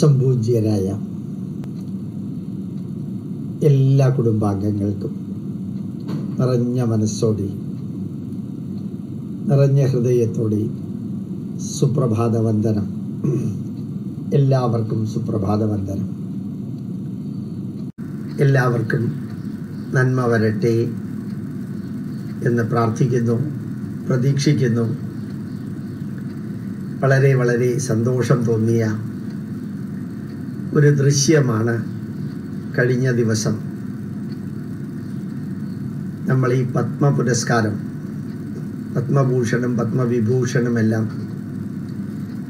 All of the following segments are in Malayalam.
സംപൂജ്യരായ എല്ലാ കുടുംബാംഗങ്ങൾക്കും നിറഞ്ഞ മനസ്സോടെ നിറഞ്ഞ ഹൃദയത്തോടെ സുപ്രഭാത വന്ദനം. എല്ലാവർക്കും സുപ്രഭാത വന്ദനം. എല്ലാവർക്കും നന്മ വരട്ടെ എന്ന് പ്രാർത്ഥിക്കുന്നു, പ്രതീക്ഷിക്കുന്നു. വളരെ വളരെ സന്തോഷം തോന്നിയ ഒരു ദൃശ്യമാണ് കഴിഞ്ഞ ദിവസം നമ്മൾ ഈ പത്മപുരസ്കാരം, പത്മഭൂഷണും പത്മവിഭൂഷണുമെല്ലാം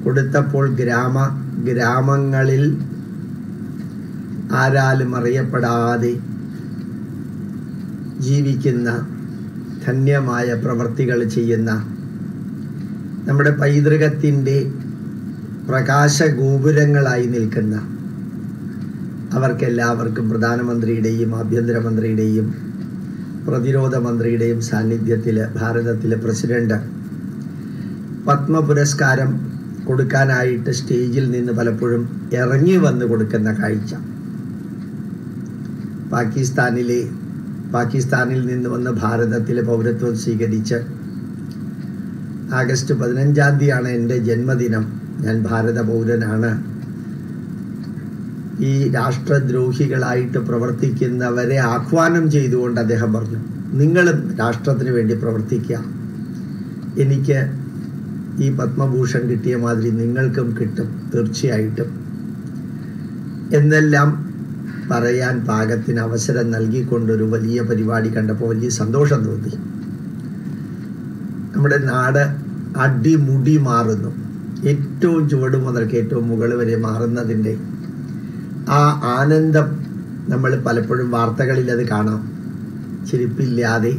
കൊടുത്തപ്പോൾ ഗ്രാമങ്ങളിൽ ആരാലും അറിയപ്പെടാതെ ജീവിക്കുന്ന ധന്യമായ പ്രവൃത്തികൾ ചെയ്യുന്ന നമ്മുടെ പൈതൃകത്തിൻ്റെ പ്രകാശഗോപുരങ്ങളായി നിൽക്കുന്ന അവർക്കെല്ലാവർക്കും പ്രധാനമന്ത്രിയുടെയും ആഭ്യന്തരമന്ത്രിയുടെയും പ്രതിരോധ മന്ത്രിയുടെയും സാന്നിധ്യത്തിൽ ഭാരതത്തിലെ പ്രസിഡന്റ് പത്മപുരസ്കാരം കൊടുക്കാനായിട്ട് സ്റ്റേജിൽ നിന്ന് പലപ്പോഴും ഇറങ്ങി വന്ന് കൊടുക്കുന്ന കാഴ്ച, പാകിസ്ഥാനിൽ നിന്ന് വന്ന് ഭാരതത്തിലെ പൗരത്വം സ്വീകരിച്ച് ആഗസ്റ്റ് 15-ാം തീയതിയാണ് എൻ്റെ ജന്മദിനം. ഞാൻ ഭാരത പൗരനാണ്. ഈ രാഷ്ട്രദ്രോഹികളായിട്ട് പ്രവർത്തിക്കുന്നവരെ ആഹ്വാനം ചെയ്തുകൊണ്ട് അദ്ദേഹം പറഞ്ഞു, നിങ്ങളും രാഷ്ട്രത്തിന് വേണ്ടി പ്രവർത്തിക്കുക, എനിക്ക് ഈ പത്മഭൂഷൺ കിട്ടിയ മാതിരി നിങ്ങൾക്കും കിട്ടും തീർച്ചയായിട്ടും എന്നെല്ലാം പറയാൻ പാകത്തിന് അവസരം നൽകിക്കൊണ്ടൊരു വലിയ പരിപാടി കണ്ടപ്പോൾ വലിയ സന്തോഷം തോന്നി. നമ്മുടെ നാട് അടിമുടി മാറുന്നു, ഏറ്റവും ചുവട് മുതൽക്ക് ഏറ്റവും മുകൾ വരെ മാറുന്നതിൻ്റെ ആ ആനന്ദം നമ്മൾ പലപ്പോഴും വാർത്തകളിൽ അത് കാണാം. ചെരുപ്പില്ലാതെ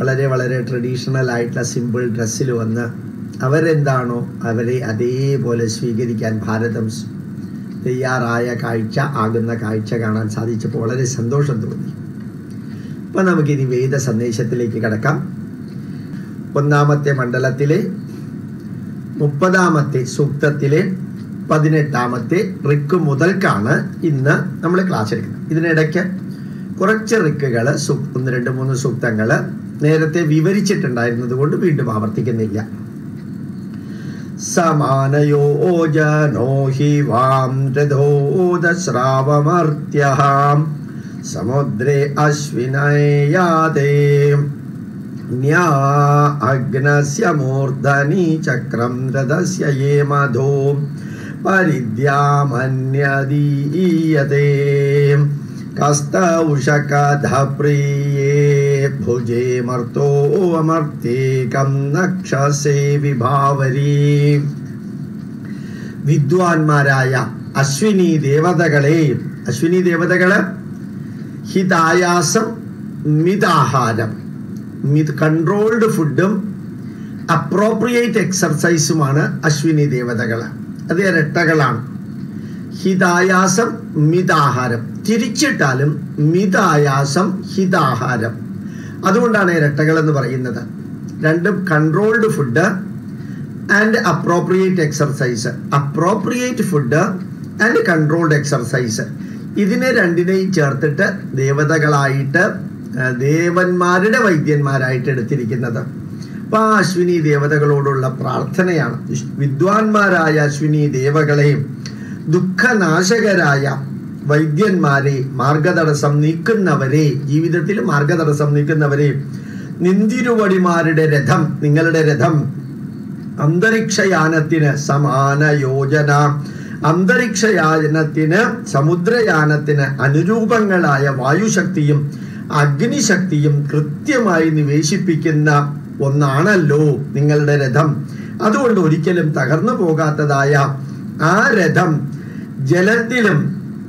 വളരെ വളരെ ട്രഡീഷണൽ ആയിട്ടുള്ള സിമ്പിൾ ഡ്രസ്സിൽ വന്ന് അവരെന്താണോ അവരെ അതേപോലെ സ്വീകരിക്കാൻ ഭാരതം തയ്യാറായ കാഴ്ച കാണാൻ സാധിച്ചപ്പോൾ വളരെ സന്തോഷം തോന്നി. അപ്പം നമുക്കിനി വേദ സന്ദേശത്തിലേക്ക് കടക്കാം. 1-ാമത്തെ മണ്ഡലത്തിലെ 30-ാമത്തെ സൂക്തത്തിലെ 18-ാമത്തെ റിക്ക് മുതൽക്കാണ് ഇന്ന് നമ്മൾ ക്ലാസ് എടുക്കുന്നത്. ഇതിനിടയ്ക്ക് കുറച്ച് റിക്കുകൾ, 1, 2, 3 സൂക്തങ്ങൾ നേരത്തെ വിവരിച്ചിട്ടുണ്ടായിരുന്നത് കൊണ്ട് വീണ്ടും ആവർത്തിക്കുന്നില്ല. സമുദ്രേ അശ്വിനയാതേ അഗ്നസ്യ മൂർധനി ചക്രം രഥസ്യ യേ മധോ പരിദ്യാമന്യദീയതേ കസ്തൗഷകധപ്രിയേ ഭുജേ മർത്തോ അമർത്തേകം നക്ഷസേ വിഭാവരീ. വിദ്വാൻമാരായ അശ്വിനി ദേവതകളെ ഹിതായാസം, മിതാഹാരം, കൺട്രോൾഡ് ഫുഡും അപ്രോപ്രിയേറ്റ് എക്സർസൈസുമാണ് അശ്വിനി ദേവതകൾ. അത് ഇരട്ടകളാണ്. ഹിതായാസം, മിതാഹാരം. തിരിച്ചിട്ടാലും മിതായാസം, ഹിതാഹാരം. അതുകൊണ്ടാണ് ഇരട്ടകൾ എന്ന് പറയുന്നത്. രണ്ടും controlled food and appropriate exercise, appropriate food and controlled exercise. ഇതിനെ രണ്ടിനെയും ചേർത്തിട്ട് ദേവതകളായിട്ട്, ദേവന്മാരുടെ വൈദ്യന്മാരായിട്ട് എടുത്തിരിക്കുന്നത്. അപ്പം ആ അശ്വിനി ദേവതകളോടുള്ള പ്രാർത്ഥനയാണ്. വിദ്വാൻമാരായ അശ്വിനി ദേവകളെയും ദുഃഖനാശകരായ വൈദ്യന്മാരെ, മാർഗതടസ്സം നീക്കുന്നവരെ, ജീവിതത്തിൽ മാർഗതടസ്സം നീക്കുന്നവരെ, നിന്തിരുവടിമാരുടെ രഥം, നിങ്ങളുടെ രഥം, അന്തരീക്ഷയാനത്തിന് സമാന യോജന, അന്തരീക്ഷയാനത്തിന് സമുദ്രയാനത്തിന് അനുരൂപങ്ങളായ വായുശക്തിയും അഗ്നിശക്തിയും കൃത്യമായി നിവേശിപ്പിക്കുന്ന ഒന്നാണല്ലോ നിങ്ങളുടെ രഥം. അതുകൊണ്ട് ഒരിക്കലും തകർന്നു പോകാത്തതായ ആ രഥം ജലത്തിലും,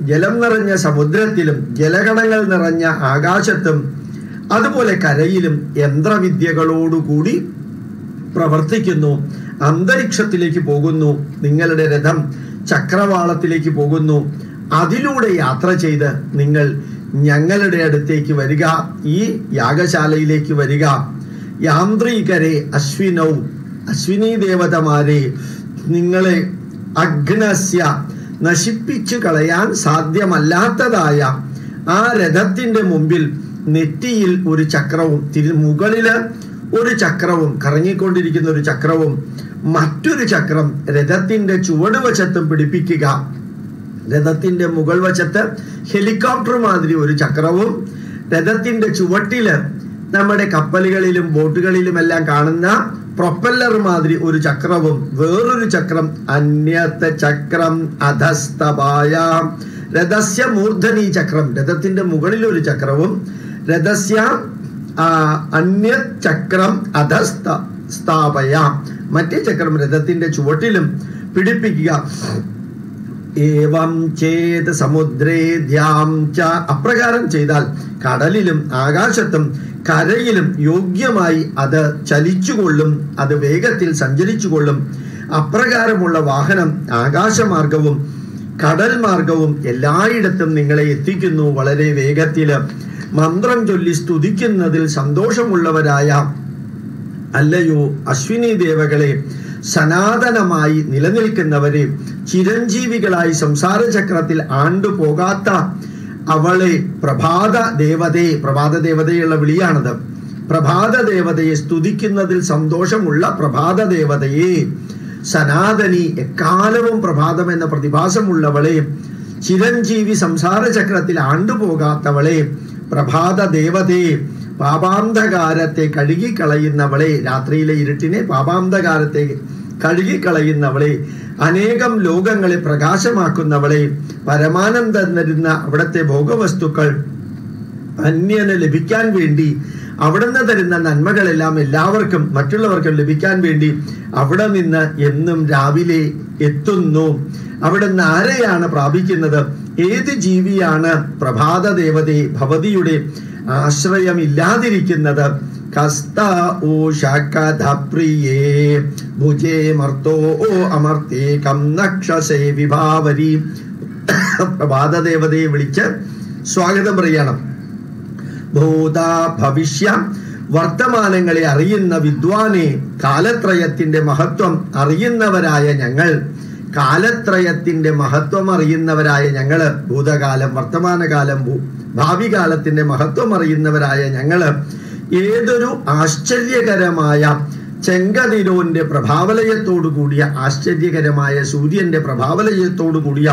ജലം നിറഞ്ഞ സമുദ്രത്തിലും, ജലഗണങ്ങൾ നിറഞ്ഞ ആകാശത്തും, അതുപോലെ കരയിലും യന്ത്രവിദ്യകളോടുകൂടി പ്രവർത്തിക്കുന്നു. അന്തരീക്ഷത്തിലേക്ക് പോകുന്നു നിങ്ങളുടെ രഥം, ചക്രവാളത്തിലേക്ക് പോകുന്നു. അതിലൂടെ യാത്ര ചെയ്ത് നിങ്ങൾ ഞങ്ങളുടെ അടുത്തേക്ക് വരിക, ഈ യാഗശാലയിലേക്ക് വരിക. യാന്ത്രികരെ, അശ്വിനി ദേവതമാരെ, നിങ്ങളെ അഗ്നസ്യ, നശിപ്പിച്ചു കളയാൻ സാധ്യമല്ലാത്തതായ ആ രഥത്തിന്റെ മുമ്പിൽ നെറ്റിയിൽ ഒരു ചക്രവും മുകളിൽ ഒരു ചക്രവും കറങ്ങിക്കൊണ്ടിരിക്കുന്ന ഒരു ചക്രവും മറ്റൊരു ചക്രം രഥത്തിന്റെ ചുവടുവശത്തും പിടിപ്പിക്കുക. രഥത്തിന്റെ മുകൾ വശത്ത് ഹെലികോപ്റ്റർ മാതിരി ഒരു ചക്രവും രഥത്തിന്റെ ചുവട്ടില് നമ്മുടെ കപ്പലുകളിലും ബോട്ടുകളിലും എല്ലാം കാണുന്ന പ്രൊപ്പല്ലർ മാതിരി ഒരു ചക്രവും വേറൊരു ചക്രം അന്യത്തെ ചക്രം അധസ്തഭായ രഥസ്യ മൂർധനി ചക്രം രഥത്തിന്റെ മുകളിൽ ഒരു ചക്രവും രഥസ്യ അന്യ ചക്രം അധസ്ത സ്ഥാപയ മറ്റേ ചക്രം രഥത്തിന്റെ ചുവട്ടിലും പിടിപ്പിക്കുക. ഏവം ചേത് സമുദ്രേ ധ്യാം ച അപ്രകാരം ചെയ്താൽ കടലിലും ആകാശത്തും കരയിലും യോഗ്യമായി അത് ചലിച്ചുകൊള്ളും, അത് വേഗത്തിൽ സഞ്ചരിച്ചുകൊള്ളും. അപ്രകാരമുള്ള വാഹനം ആകാശമാർഗവും കടൽ മാർഗവും എല്ലായിടത്തും നിങ്ങളെ എത്തിക്കുന്നു വളരെ വേഗത്തില്. മന്ത്രം ചൊല്ലി സ്തുതിക്കുന്നതിൽ സന്തോഷമുള്ളവരായ അല്ലയോ അശ്വിനി ദേവകളെ, സനാതനമായി നിലനിൽക്കുന്നവരെ, ചിരഞ്ജീവികളായി സംസാരചക്രത്തിൽ ആണ്ടുപോകാത്ത അവളെ, പ്രഭാത ദേവതയുള്ള വിളിയാണത്. പ്രഭാത ദേവതയെ സ്തുതിക്കുന്നതിൽ സന്തോഷമുള്ള പ്രഭാത ദേവതയെ, സനാതനി എക്കാലവും പ്രഭാതം എന്ന പ്രതിഭാസമുള്ളവളെ, ചിരഞ്ജീവി സംസാരചക്രത്തിൽ ആണ്ടുപോകാത്തവളെ, പ്രഭാത ദേവതയെ, പാപാന്ധകാരത്തെ കഴുകിക്കളയുന്നവളെ, രാത്രിയിലെ ഇരുട്ടിനെ പാപാന്ധകാരത്തെ കഴുകിക്കളയുന്നവളെ, അനേകം ലോകങ്ങളെ പ്രകാശമാക്കുന്നവളെ, പരമാനന്ദം തരുന്ന അവിടുത്തെ ഭോഗവസ്തുക്കൾ അന്യന് ലഭിക്കാൻ വേണ്ടി, അവിടുന്ന് തരുന്ന നന്മകളെല്ലാം എല്ലാവർക്കും മറ്റുള്ളവർക്കും ലഭിക്കാൻ വേണ്ടി അവിടെ നിന്ന് എന്നും രാവിലെ എത്തുന്നു. അവിടുന്ന് ആരെയാണ് പ്രാപിക്കുന്നത്? ഏത് ജീവിയാണ് പ്രഭാത ദേവതയെ, ഭവതിയുടെ ആശ്രയമില്ലാതിരിക്കുന്നത്? കസ്ത ഊഷ കഥപ്രിയേ ഭുജേ മർത്തോ ഓ അമർത്തേ കം നക്ഷസേ വിഭാവരി. പ്രഭാത ദേവതയെ വിളിച്ച് സ്വാഗതം പറയണം. ഭൂത ഭവിഷ്യ വർത്തമാനങ്ങളെ അറിയുന്ന വിദ്വാനെ, കാലത്രയത്തിന്റെ മഹത്വം അറിയുന്നവരായ ഞങ്ങൾ, ഭൂതകാലം വർത്തമാനകാലം ഭാവി കാലത്തിന്റെ മഹത്വം അറിയുന്നവരായ ഞങ്ങള് ഏതൊരു ആശ്ചര്യകരമായ ചെങ്കതിരോന്റെ പ്രഭാവലയത്തോടു കൂടിയ, ആശ്ചര്യകരമായ സൂര്യന്റെ പ്രഭാവലയത്തോടു കൂടിയ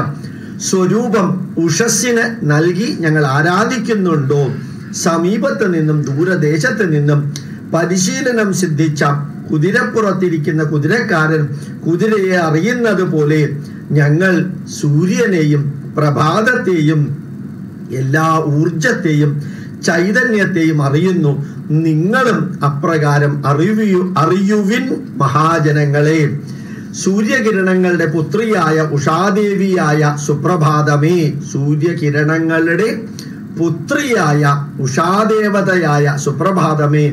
സ്വരൂപം ഉഷസ്സിന് നൽകി ഞങ്ങൾ ആരാധിക്കുന്നുണ്ടോ, സമീപത്ത് നിന്നും ദൂരദേശത്ത് നിന്നും പരിശീലനം സിദ്ധിച്ച കുതിരപ്പുറത്തിരിക്കുന്ന കുതിരക്കാരൻ കുതിരയെ അറിയുന്നത് പോലെ ഞങ്ങൾ സൂര്യനെയും പ്രഭാതത്തെയും എല്ലാ ഊർജത്തെയും ചൈതന്യത്തെയും അറിയുന്നു. നിങ്ങളും അപ്രകാരം അറിയുവിൻ മഹാജനങ്ങളെ. സൂര്യകിരണങ്ങളുടെ പുത്രിയായ ഉഷാദേവിയായ സുപ്രഭാതമേ, സൂര്യകിരണങ്ങളുടെ പുത്രിയായ ഉഷാദേവതയായ സുപ്രഭാതമേ,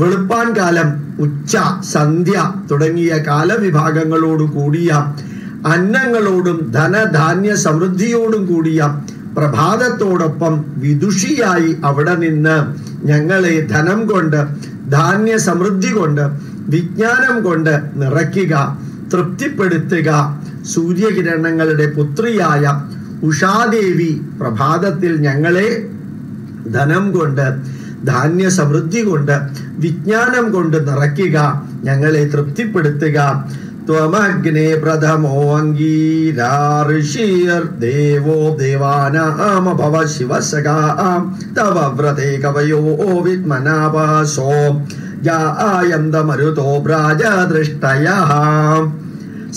വെളുപ്പാൻ കാലം, ഉച്ച, സന്ധ്യ തുടങ്ങിയ കാലവിഭാഗങ്ങളോടു കൂടിയ, അന്നങ്ങളോടും ധനധാന്യ സമൃദ്ധിയോടും കൂടിയ പ്രഭാതത്തോടൊപ്പം വിദുഷിയായി അവിടെ നിന്ന് ഞങ്ങളെ ധനം കൊണ്ട്, ധാന്യ സമൃദ്ധി കൊണ്ട്, വിജ്ഞാനം കൊണ്ട് നിറയ്ക്കുക, തൃപ്തിപ്പെടുത്തുക. സൂര്യകിരണങ്ങളുടെ പുത്രിയായ ഉഷാദേവി പ്രഭാതത്തിൽ ഞങ്ങളെ ധനം കൊണ്ട്, ധാന്യ സമൃദ്ധി കൊണ്ട്, വിജ്ഞാനം കൊണ്ട് നിറയ്ക്കുക, ഞങ്ങളെ തൃപ്തിപ്പെടുത്തുക. ത്വമഗ്നേ പ്രഥമോ അംഗീരാർഷീർ ദേവോ ദേവാനാമഭവ ശിവസഖാ തവ വ്രതേ കവയോ വിദ്മനാപസോ യായം തമരുതോ പ്രാജദൃഷ്ടയാ.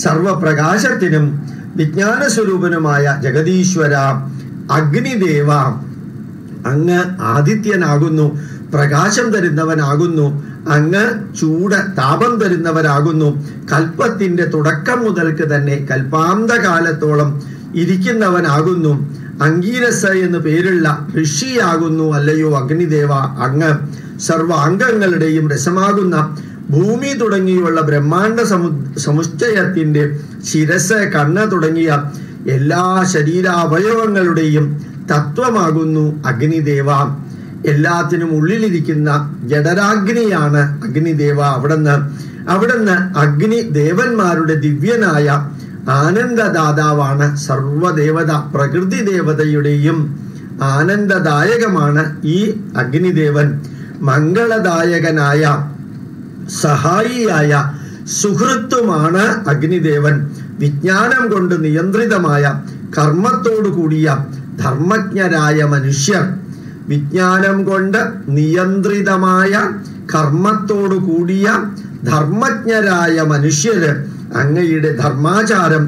സർവപ്രകാശത്തിനും വിജ്ഞാനസ്വരൂപനുമായ ജഗദീശ്വര അഗ്നിദേവ, അങ്ങ് ആദിത്യനാകുന്നു, പ്രകാശം തരുന്നവനാകുന്നു, അങ്ങ് ചൂട്, താപം തരുന്നവരാകുന്നു. കൽപ്പത്തിന്റെ തുടക്കം മുതൽക്ക് തന്നെ കൽപ്പാന്തകാലത്തോളം ഇരിക്കുന്നവനാകുന്നു. അംഗീരസ എന്ന് പേരുള്ള ഋഷിയാകുന്നു അല്ലയോ അഗ്നിദേവ അങ്ങ്. സർവ അംഗങ്ങളുടെയും രസമാകുന്ന ഭൂമി തുടങ്ങിയുള്ള ബ്രഹ്മാണ്ട സമുച്ചയത്തിന്റെ ശിരസ്, കണ്ണ് തുടങ്ങിയ എല്ലാ ശരീരാവയവങ്ങളുടെയും തത്വമാകുന്നു അഗ്നിദേവ. എല്ലാത്തിനും ഉള്ളിലിരിക്കുന്ന ജഡരാഗ്നിയാണ് അഗ്നിദേവ. അവിടുന്ന് അഗ്നി ദേവന്മാരുടെ ദിവ്യനായ ആനന്ദദാതാവാണ് സർവ്വദേവത, പ്രകൃതി ദേവതയുടെയും ആനന്ദദായകമാണ് ഈ അഗ്നിദേവൻ. മംഗളദായകനായ സഹായിയായ സുഹൃത്തുമാണ് അഗ്നിദേവൻ. വിജ്ഞാനം കൊണ്ട് നിയന്ത്രിതമായ കർമ്മത്തോടു കൂടിയ ധർമ്മജ്ഞരായ മനുഷ്യർ, വിജ്ഞാനം കൊണ്ട് നിയന്ത്രിതമായ കർമ്മത്തോടു കൂടിയ ധർമ്മജ്ഞരായ മനുഷ്യര് അങ്ങയുടെ ധർമാചാരം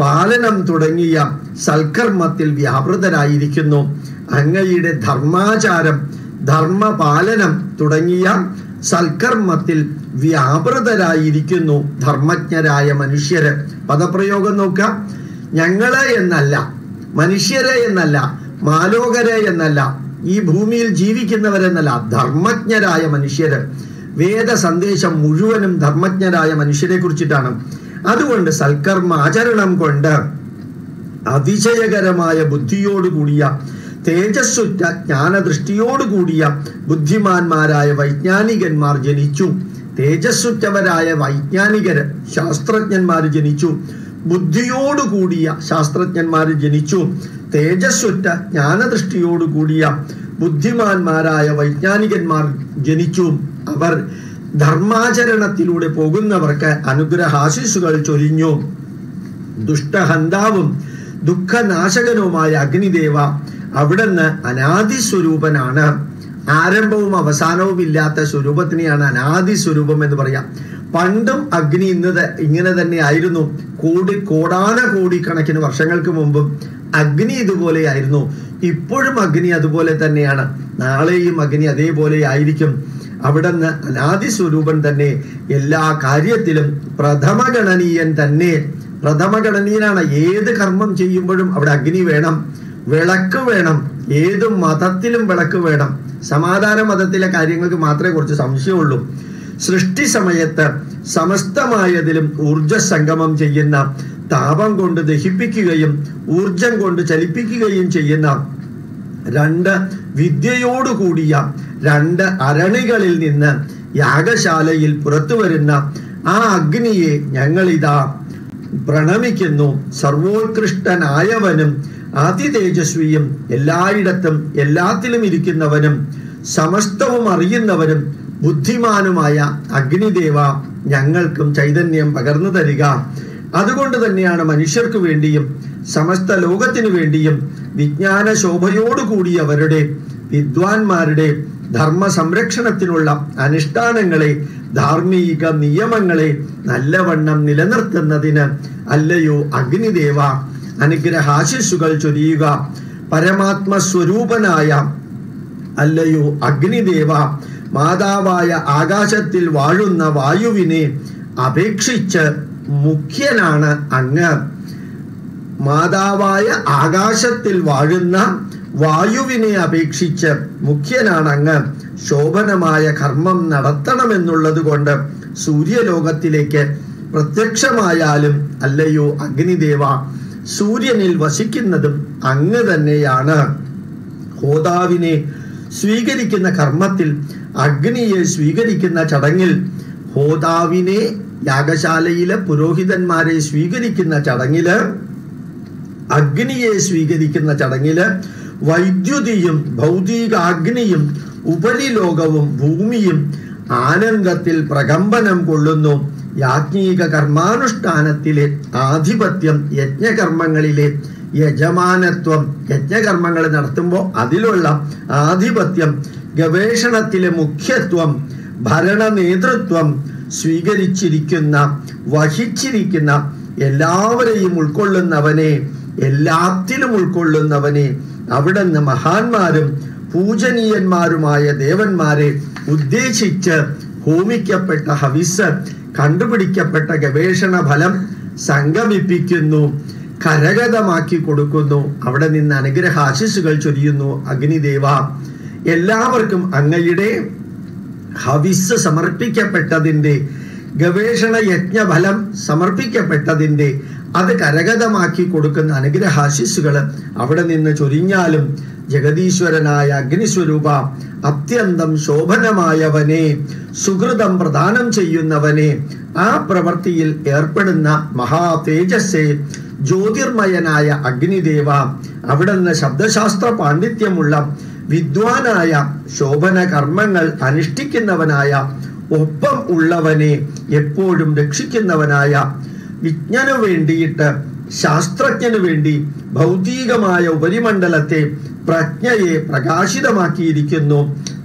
പാലനം തുടങ്ങിയ സൽക്കർമ്മത്തിൽ വ്യാപൃതരായിരിക്കുന്നു. അങ്ങയുടെ ധർമാചാരം, ധർമ്മപാലനം തുടങ്ങിയ സൽക്കർമ്മത്തിൽ വ്യാപൃതരായിരിക്കുന്നു ധർമ്മജ്ഞരായ മനുഷ്യര്. പദപ്രയോഗം നോക്കാം. ഞങ്ങളെ എന്നല്ല, മനുഷ്യരെ എന്നല്ല, മാലോകരെ എന്നല്ല, ഈ ഭൂമിയിൽ ജീവിക്കുന്നവരെന്നല്ല, ധർമ്മജ്ഞരായ മനുഷ്യര്. വേദ സന്ദേശം മുഴുവനും ധർമ്മജ്ഞരായ മനുഷ്യരെ കുറിച്ചിട്ടാണ്. അതുകൊണ്ട് സൽക്കർമ്മ ആചരണം കൊണ്ട് അതിശയകരമായ ബുദ്ധിയോടുകൂടിയ, തേജസ്സുറ്റ ജ്ഞാനദൃഷ്ടിയോടുകൂടിയ ബുദ്ധിമാന്മാരായ വൈജ്ഞാനികന്മാർ ജനിച്ചു. തേജസ്സുറ്റവരായ വൈജ്ഞാനികര്, ശാസ്ത്രജ്ഞന്മാർ ജനിച്ചു. ബുദ്ധിയോടുകൂടിയ ശാസ്ത്രജ്ഞന്മാർ ജനിച്ചു. തേജസ്സുറ്റ ജ്ഞാനദൃഷ്ടിയോടുകൂടിയ ബുദ്ധിമാന്മാരായ വൈജ്ഞാനികന്മാർ ജനിച്ചു. അവർ ധർമാചരണത്തിലൂടെ പോകുന്നവർക്ക് അനുഗ്രഹാശിസുകൾ ചൊരിഞ്ഞു. ദുഷ്ടഹന്താവും ദുഃഖനാശകനുമായ അഗ്നിദേവ അവിടുന്ന് അനാദിസ്വരൂപനാണ്. ആരംഭവും അവസാനവും ഇല്ലാത്ത സ്വരൂപത്തിനെയാണ് അനാദിസ്വരൂപം എന്ന് പറയാം. പണ്ടും അഗ്നി ഇങ്ങനെ തന്നെ ആയിരുന്നു. കോടാനകോടിക്കണക്കിന് വർഷങ്ങൾക്ക് മുമ്പും അഗ്നി ഇതുപോലെയായിരുന്നു. ഇപ്പോഴും അഗ്നി അതുപോലെ തന്നെയാണ്. നാളെയും അഗ്നി അതേപോലെ ആയിരിക്കും. അവിടുന്ന് അനാദിസ്വരൂപൻ തന്നെ, എല്ലാ കാര്യത്തിലും പ്രഥമഗണനീയൻ തന്നെ. പ്രഥമഗണനീയനാണ്. ഏത് കർമ്മം ചെയ്യുമ്പോഴും അവിടെ അഗ്നി വേണം, വിളക്ക് വേണം. ഏത് മതത്തിലും വിളക്ക് വേണം. സമാധാന മതത്തിലെ കാര്യങ്ങൾക്ക് മാത്രമേ കുറച്ച് സംശയമുള്ളൂ. സൃഷ്ടി സമയത്ത് സമസ്തമായതിലും ഊർജസംഗമം ചെയ്യുന്ന, താപം കൊണ്ട് ദഹിപ്പിക്കുകയും ഊർജം കൊണ്ട് ചലിപ്പിക്കുകയും ചെയ്യുന്ന രണ്ട് വിദ്യയോടുകൂടിയ രണ്ട് അരണികളിൽ നിന്ന് യാഗശാലയിൽ പുറത്തു വരുന്ന ആ അഗ്നിയെ ഞങ്ങളിതാ പ്രണമിക്കുന്നു. സർവോത്കൃഷ്ടനായവനും അതിതേജസ്വിയും എല്ലായിടത്തും എല്ലാത്തിലും ഇരിക്കുന്നവനും സമസ്തവും അറിയുന്നവനും ബുദ്ധിമാനുമായ അഗ്നിദേവ ഞങ്ങൾക്കും ചൈതന്യം പകർന്നു തരിക. അതുകൊണ്ട് തന്നെയാണ് മനുഷ്യർക്ക് വേണ്ടിയും സമസ്ത ലോകത്തിനു വേണ്ടിയും വിജ്ഞാന ശോഭയോടുകൂടിയവരുടെ, വിദ്വാൻമാരുടെ ധർമ്മ സംരക്ഷണത്തിനുള്ള അനുഷ്ഠാനങ്ങളെ, ധാർമ്മിക നിയമങ്ങളെ നല്ലവണ്ണം നിലനിർത്തുന്നതിന് അല്ലയോ അഗ്നിദേവ അനുഗ്രഹാശിസുകൾ ചൊരിയുക. പരമാത്മസ്വരൂപനായ അല്ലയോ അഗ്നിദേവ മാതാവായ ആകാശത്തിൽ വാഴുന്ന വായുവിനെ അപേക്ഷിച്ച് മുഖ്യനാണ് അങ്ങ്. മാതാവായ ആകാശത്തിൽ വാഴുന്ന വായുവിനെ അപേക്ഷിച്ച് മുഖ്യനാണ് അങ്ങ്. ശോഭനമായ കർമ്മം നടത്തണമെന്നുള്ളത് കൊണ്ട് സൂര്യലോകത്തിലേക്ക് പ്രത്യക്ഷമായാലും അല്ലയോ അഗ്നിദേവ സൂര്യനിൽ വസിക്കുന്നതും അങ്ങ് തന്നെയാണ്. ഹോതാവിനെ സ്വീകരിക്കുന്ന കർമ്മത്തിൽ, അഗ്നിയെ സ്വീകരിക്കുന്ന ചടങ്ങിൽ, ഹോതാവിനെ യാഗശാലയിലെ പുരോഹിതന്മാരെ സ്വീകരിക്കുന്ന ചടങ്ങില്, അഗ്നിയെ സ്വീകരിക്കുന്ന ചടങ്ങില് വൈദ്യുതിയും ഭൗതികാഗ്നിയും ഉപരിലോകവും ഭൂമിയും ആനന്ദത്തിൽ പ്രകമ്പനം കൊള്ളുന്നു. യാജ്ഞിക കർമാനുഷ്ഠാനത്തിലെ ആധിപത്യം, യജ്ഞകർമ്മങ്ങളിലെ യജമാനത്വം, യജ്ഞകർമ്മങ്ങൾ നടത്തുമ്പോൾ അതിലുള്ള ആധിപത്യം, ഗവേഷണത്തിലെ മുഖ്യത്വം, ഭരണ നേതൃത്വം സ്വീകരിച്ചിരിക്കുന്ന, വഹിച്ചിരിക്കുന്ന, എല്ലാവരെയും ഉൾക്കൊള്ളുന്നവനെ, എല്ലാത്തിലും ഉൾക്കൊള്ളുന്നവനെ അവിടുന്ന് മഹാന്മാരും പൂജനീയന്മാരുമായ ദേവന്മാരെ ഉദ്ദേശിച്ച് ഹോമിക്കപ്പെട്ട ഹവിസ്, കണ്ടുപിടിക്കപ്പെട്ട ഗവേഷണ ഫലം സംഗമിപ്പിക്കുന്നു, കരഗതമാക്കി കൊടുക്കുന്നു. അവിടെ നിന്ന് അനുഗ്രഹാശിസുകൾ ചൊരിയുന്നു അഗ്നിദേവ. എല്ലാവർക്കും അങ്ങയുടെ ഹവിസ് സമർപ്പിക്കപ്പെട്ടതിൻ്റെ, ഗവേഷണ യജ്ഞഫലം സമർപ്പിക്കപ്പെട്ടതിൻ്റെ, അത് കരഗതമാക്കി കൊടുക്കുന്ന അനുഗ്രഹാശിസുകൾ അവിടെ നിന്ന് ചൊരിഞ്ഞാലും ജഗദീശ്വരനായ അഗ്നിസ്വരൂപ അത്യന്തം ശോഭനമായവനെ, സുകൃതം പ്രദാനം ചെയ്യുന്നവനെ, ആ പ്രവൃത്തിയിൽ ഏർപ്പെടുന്ന മഹാ തേജസ്സേ ജ്യോതിർമയനായ അഗ്നിദേവ, അവിടുന്ന് ശബ്ദശാസ്ത്ര പാണ്ഡിത്യമുള്ള വിദ്വാനായ, ശോഭന കർമ്മങ്ങൾ അനുഷ്ഠിക്കുന്നവനായ, ഒപ്പം ഉള്ളവനെ, എപ്പോഴും രക്ഷിക്കുന്നവനായ, വിജ്ഞനു വേണ്ടിയിട്ട് ശാസ്ത്രജ്ഞനു വേണ്ടി ഭൗതികമായ ഉപരിമണ്ഡലത്തെ പ്രജ്ഞയെ പ്രകാശിതമാക്കിയിരിക്കുന്നു.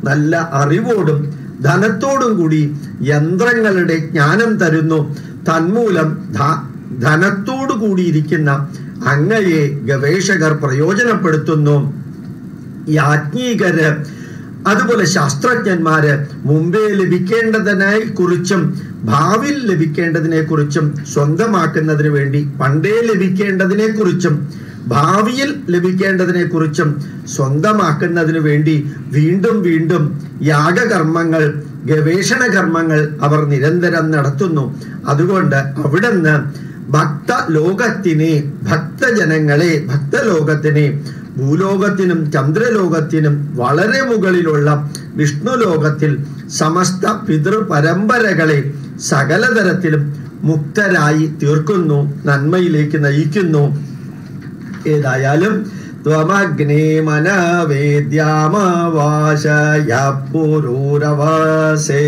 നല്ല അറിവോടും ധനത്തോടും കൂടി യന്ത്രങ്ങളുടെ ജ്ഞാനം തരുന്നു. തന്മൂലം ധനത്തോടു കൂടിയിരിക്കുന്ന അങ്ങയെ ഗവേഷകർ പ്രയോജനപ്പെടുത്തുന്നു. യാജ്ഞികര് അതുപോലെ ശാസ്ത്രജ്ഞന്മാര് മുമ്പേ ലഭിക്കേണ്ടതിനെ കുറിച്ചും ഭാവിയിൽ ലഭിക്കേണ്ടതിനെ കുറിച്ചും സ്വന്തമാക്കുന്നതിന് വേണ്ടി പണ്ടേ ലഭിക്കേണ്ടതിനെ കുറിച്ചും ഭാവിയിൽ ലഭിക്കേണ്ടതിനെ കുറിച്ചും സ്വന്തമാക്കുന്നതിന് വേണ്ടി വീണ്ടും വീണ്ടും യാഗകർമ്മങ്ങൾ, ഗവേഷണ കർമ്മങ്ങൾ അവർ നിരന്തരം നടത്തുന്നു. അതുകൊണ്ട് അവിടുന്ന് ഭക്ത ലോകത്തിനെ, ഭക്തജനങ്ങളെ, ഭക്തലോകത്തിനെ ഭൂലോകത്തിനും ചന്ദ്രലോകത്തിനും വളരെ മുകളിലുള്ള വിഷ്ണു ലോകത്തിൽ സമസ്ത പിതൃ പരമ്പരകളെ സകലതരത്തിലും മുക്തരായി തീർക്കുന്നു, നന്മയിലേക്ക് നയിക്കുന്നു. ഏതായാലും ത്വമഗ്നേ മനവേദ്യാമവാശയപുരൂരവസേ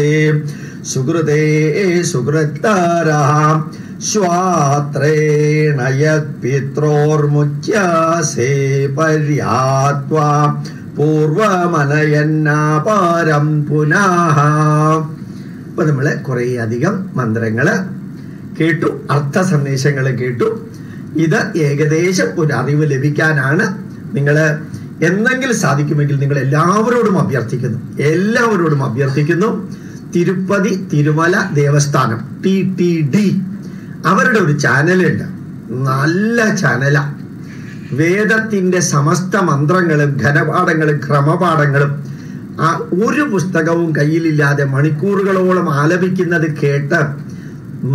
സുഹൃതേ സുഹൃത്താരഹ ശ്വാത്രേണയത്പിത്രോർമുച്ഛാസേ പര്യാത്വാ പൂർവമനയന്നാപാരം പുനഃ. അപ്പോൾ നമ്മൾ കുറേ അധികം മന്ത്രങ്ങൾ കേട്ടു, അർത്ഥ സന്ദേശങ്ങൾ കേട്ടു. ഇത് ഏകദേശം ഒരു അറിവ് ലഭിക്കാനാണ്. നിങ്ങൾ എന്തെങ്കിലും സാധിക്കുമെങ്കിൽ നിങ്ങൾ എല്ലാവരോടും അഭ്യർത്ഥിക്കുന്നു. തിരുപ്പതി തിരുമല ദേവസ്ഥാനം TTD അവരുടെ ഒരു ചാനലുണ്ട്, നല്ല ചാനലാണ്. വേദത്തിൻ്റെ സമസ്ത മന്ത്രങ്ങളും ഘനപാഠങ്ങളും ക്രമപാഠങ്ങളും ആ ഒരു പുസ്തകവും കയ്യിലില്ലാതെ മണിക്കൂറുകളോളം ആലപിക്കുന്നത് കേട്ട്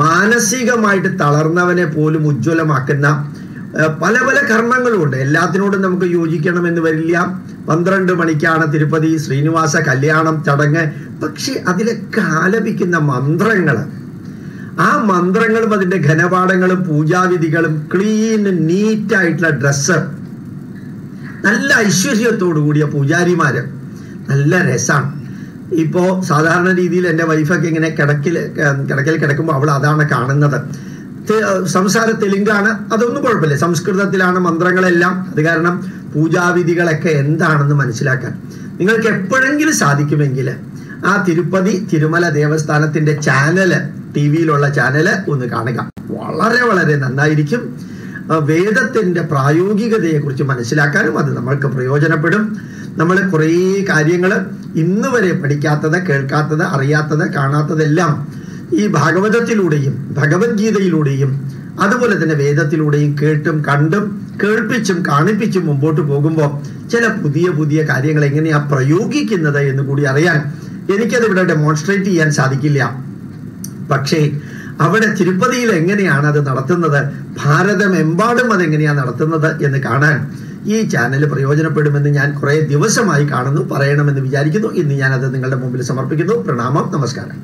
മാനസികമായിട്ട് തളർന്നവനെ പോലും ഉജ്ജ്വലമാക്കുന്ന പല പല കർമ്മങ്ങളുമുണ്ട്. എല്ലാത്തിനോടും നമുക്ക് യോജിക്കണമെന്ന് വരില്ല. 12 മണിക്കാണ് തിരുപ്പതി ശ്രീനിവാസ കല്യാണം ചടങ്ങ്. പക്ഷെ അതിലൊക്കെ ആലപിക്കുന്ന മന്ത്രങ്ങൾ, ആ മന്ത്രങ്ങളും അതിൻ്റെ ഘനപാഠങ്ങളും പൂജാവിധികളും, ക്ലീൻ നീറ്റ് ആയിട്ടുള്ള ഡ്രസ്സ്, നല്ല ഐശ്വര്യത്തോടു കൂടിയ പൂജാരിമാര്, നല്ല രസമാണ്. ഇപ്പോൾ സാധാരണ രീതിയിൽ എൻ്റെ വൈഫൊക്കെ ഇങ്ങനെ കിടക്കൽ കിടക്കുമ്പോൾ അവൾ അതാണ് കാണുന്നത്. സംസാര തെലുങ്കാണ്, അതൊന്നും കുഴപ്പമില്ല. സംസ്കൃതത്തിലാണ് മന്ത്രങ്ങളെല്ലാം. അത് കാരണം പൂജാവിധികളൊക്കെ എന്താണെന്ന് മനസ്സിലാക്കാൻ നിങ്ങൾക്ക് എപ്പോഴെങ്കിലും സാധിക്കുമെങ്കിൽ ആ തിരുപ്പതി തിരുമല ദേവസ്ഥാനത്തിൻ്റെ ചാനല്, TV യിലുള്ള ചാനല് ഒന്ന് കാണുക. വളരെ വളരെ നന്നായിരിക്കും. വേദത്തിൻ്റെ പ്രായോഗികതയെക്കുറിച്ച് മനസ്സിലാക്കാനും അത് നമ്മൾക്ക് പ്രയോജനപ്പെടും. നമ്മൾ കുറേ കാര്യങ്ങൾ ഇന്ന് വരെ പഠിക്കാത്തത്, കേൾക്കാത്തത്, അറിയാത്തത്, കാണാത്തതെല്ലാം ഈ ഭാഗവതത്തിലൂടെയും ഭഗവത്ഗീതയിലൂടെയും അതുപോലെ തന്നെ വേദത്തിലൂടെയും കേട്ടും കണ്ടും കേൾപ്പിച്ചും കാണിപ്പിച്ചും മുമ്പോട്ട് പോകുമ്പോൾ ചില പുതിയ പുതിയ കാര്യങ്ങൾ എങ്ങനെയാണ് പ്രയോഗിക്കുന്നത് എന്ന് കൂടി അറിയാൻ എനിക്കതിവിടെ ഡെമോൺസ്ട്രേറ്റ് ചെയ്യാൻ സാധിക്കില്ല. പക്ഷേ അവിടെ തിരുപ്പതിയിൽ എങ്ങനെയാണ് അത് നടത്തുന്നത്, ഭാരതമെമ്പാടും അതെങ്ങനെയാണ് നടത്തുന്നത് എന്ന് കാണാൻ ഈ ചാനൽ പ്രയോജനപ്പെടുമെന്ന് ഞാൻ കുറേ ദിവസമായി കാണുന്നു, പറയണമെന്ന് വിചാരിക്കുന്നു. ഇന്ന് ഞാനത് നിങ്ങളുടെ മുമ്പിൽ സമർപ്പിക്കുന്നു. പ്രണാമം, നമസ്കാരം.